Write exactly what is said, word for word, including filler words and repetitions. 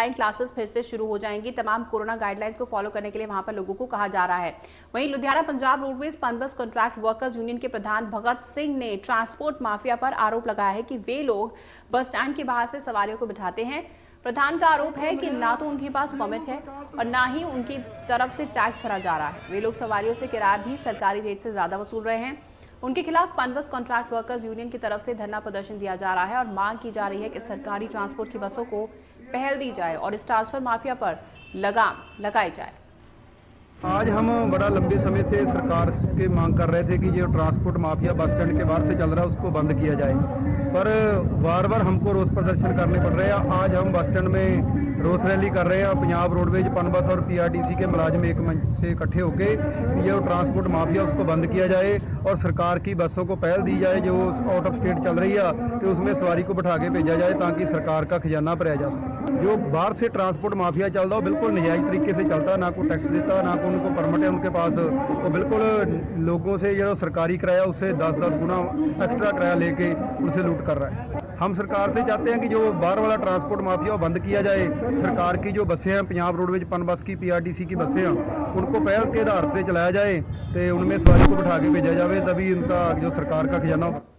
Online classes फिर से शुरू हो जाएंगी। तमाम कोरोना गाइडलाइंस को फॉलो करने के लिए वहां पर लोगों को कहा जा रहा है। वहीं Ludhiana Punjab roadways Punbus contract workers union के प्रधान भगत सिंह ने ट्रांसपोर्ट माफिया पर आरोप लगाया है कि वे लोग बस स्टैंड के बाहर से सवारियों को बिठाते हैं। प्रधान का आरोप है कि ना तो उनके पास परमिट है और ना ही उनकी तरफ से टैक्स भरा जा रहा है। वे लोग सवारियों से किराया भी सरकारी रेट से ज्यादा वसूल रहे हैं। उनके खिलाफ पानबस कॉन्ट्रैक्ट वर्कर्स यूनियन की तरफ से धरना प्रदर्शन दिया जा रहा है और मांग की जा रही है कि सरकारी ट्रांसपोर्ट की बसों को पहल दी जाए और इस ट्रांसफर माफिया पर लगाम लगाई जाए। आज हम बड़ा लंबे समय से सरकार से मांग कर रहे थे कि जो ट्रांसपोर्ट माफिया बस स्टैंड के बाहर से चल रहा है उसको बंद किया जाए, पर बार बार हमको रोष प्रदर्शन करने पड़ रहे हैं। आज हम बस स्टैंड में रोष रैली कर रहे हैं। पंजाब रोडवेज, पनबस और पीआरटीसी के मुलाजिम एक मंच से इकट्ठे होकर कि जो ट्रांसपोर्ट माफिया उसको बंद किया जाए और सरकार की बसों को पहल दी जाए। जो आउट ऑफ स्टेट चल रही है तो उसमें सवारी को बैठा के भेजा जाए ताकि सरकार का खजाना भरा जा सके। जो बाहर से ट्रांसपोर्ट माफिया चल रहा हो बिल्कुल नजायज़ तरीके से चलता है, ना कोई टैक्स देता, ना को उनको परमिट है उनके पास, और तो बिल्कुल लोगों से जो सरकारी किराया उससे दस दस गुना एक्स्ट्रा किराया लेके उनसे लूट कर रहा है। हम सरकार से चाहते हैं कि जो बाहर वाला ट्रांसपोर्ट माफिया बंद किया जाए। सरकार की जो बसें हैं, पंजाब रोडवेज, पन बस की, पीआरटीसी की बसें हैं, उनको पहल के आधार से चलाया जाए तो उनमें सवारी को बैठा के भेजा जाए, तभी उनका जो सरकार का खजाना